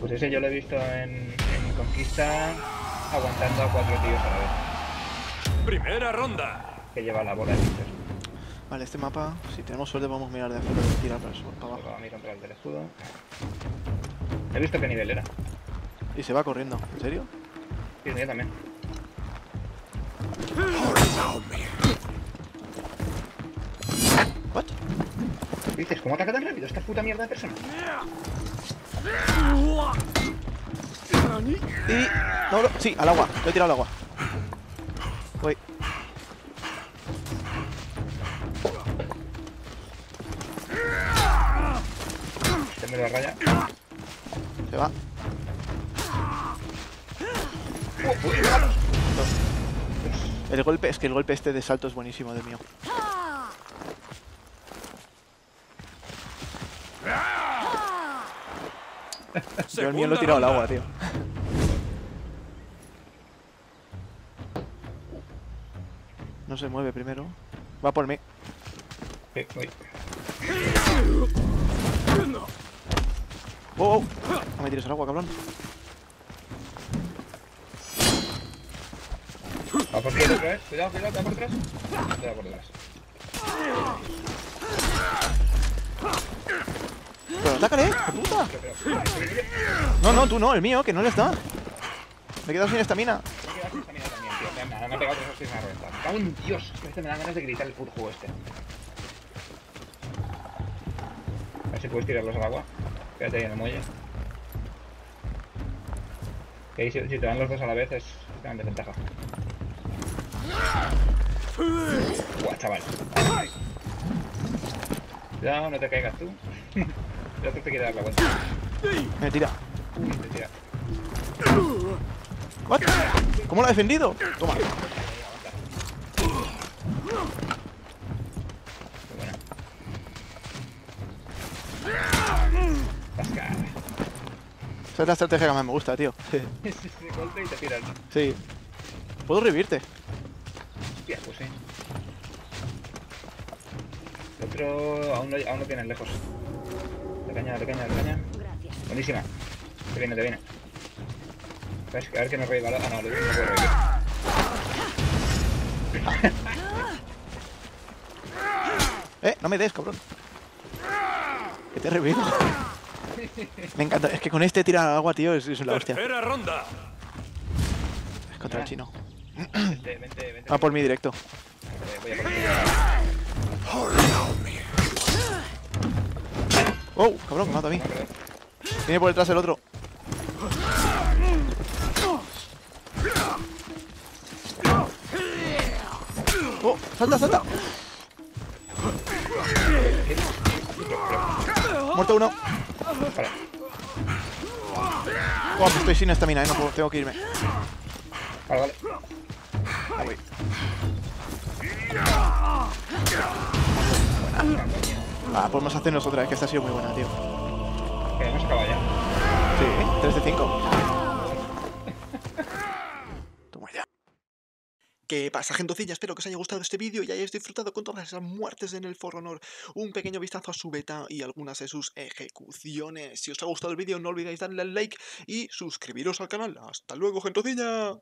Pues ese yo lo he visto en Conquista aguantando a 4 tíos a la vez. Primera ronda. Que lleva la bola de Peter. Vale, este mapa, si tenemos suerte, podemos mirar de afuera y tirar para el sur, para abajo. Vamos a mirar para el del escudo. He visto qué nivel era. Y se va corriendo, ¿en serio? Sí, yo también. ¿What? ¿Dices cómo ataca tan rápido esta puta mierda de persona? Y... No, no, sí, al agua. Lo he tirado al agua. Voy. Este me lo raya. Se va. No. El golpe, es que el golpe este de salto es buenísimo de mío. Yo el mío lo he tirado al agua, tío. No se mueve primero. Va por mí. Voy. ¡Oh! No me tires al agua, cabrón. Va por detrás, cuidado, cuidado, va por detrás. Va por detrás. Pero atácale, puta. No, no, tú no, el mío, que no le está. Me he quedado sin estamina. Me he quedado sin estamina también, tío. Me ha pegado 3 o 6 en la reventa. ¡Cago en Dios! Este me da ganas de gritar el puto juego este. A ver si puedes tirarlos al agua. Quédate ahí en el muelle. Que ahí si te dan los dos a la vez es gran desventaja. Buah, chaval. Cuidado, no te caigas tú. El otro te quiere dar la vuelta. Me tira. Me tira. ¿What? ¿Cómo lo ha defendido? Toma. Muy buena. Pasca. Esa es la estrategia que más me gusta, tío. Se golpea y te tiran. Sí. ¿Puedo revivirte? Hostia, pues sí. El otro aún no tienes lejos. De caña. Gracias. Buenísima. Te viene. A ver que no reviva. Ah, no, lo mismo puedo revivir. No me des, cabrón. Que te revivo. Me encanta. Es que con este tirar al agua, tío, es la hostia. Tercera ronda. Es contra el chino. Vente. Va por mí directo. Voy a por mí. ¡Oh! Cabrón, me mata a mí. Viene por detrás el otro. ¡Oh! ¡Salta! Muerto uno. Vale. Oh, pues estoy sin estamina, no puedo, tengo que irme. Vale. Ahí voy. Ah, podemos hacernos otra vez, que esta ha sido muy buena, tío. Que hemos acabado ya. Sí, 3 de 5. Toma ya. ¿Qué pasa, gentocilla? Espero que os haya gustado este vídeo y hayáis disfrutado con todas esas muertes en el For Honor. Un pequeño vistazo a su beta y algunas de sus ejecuciones. Si os ha gustado el vídeo, no olvidéis darle al like y suscribiros al canal. ¡Hasta luego, gentocilla!